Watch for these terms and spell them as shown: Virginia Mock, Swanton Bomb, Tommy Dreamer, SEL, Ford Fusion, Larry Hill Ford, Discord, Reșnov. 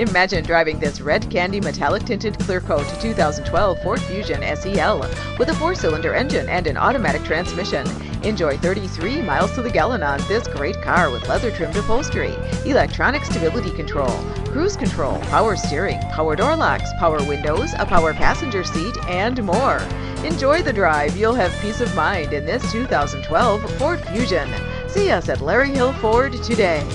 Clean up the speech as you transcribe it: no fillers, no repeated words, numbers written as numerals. Imagine driving this red candy metallic tinted clear coat 2012 Ford Fusion SEL with a 4-cylinder engine and an automatic transmission. Enjoy 33 miles to the gallon on this great car with leather trimmed upholstery, electronic stability control, cruise control, power steering, power door locks, power windows, a power passenger seat, and more. Enjoy the drive. You'll have peace of mind in this 2012 Ford Fusion. See us at Larry Hill Ford today.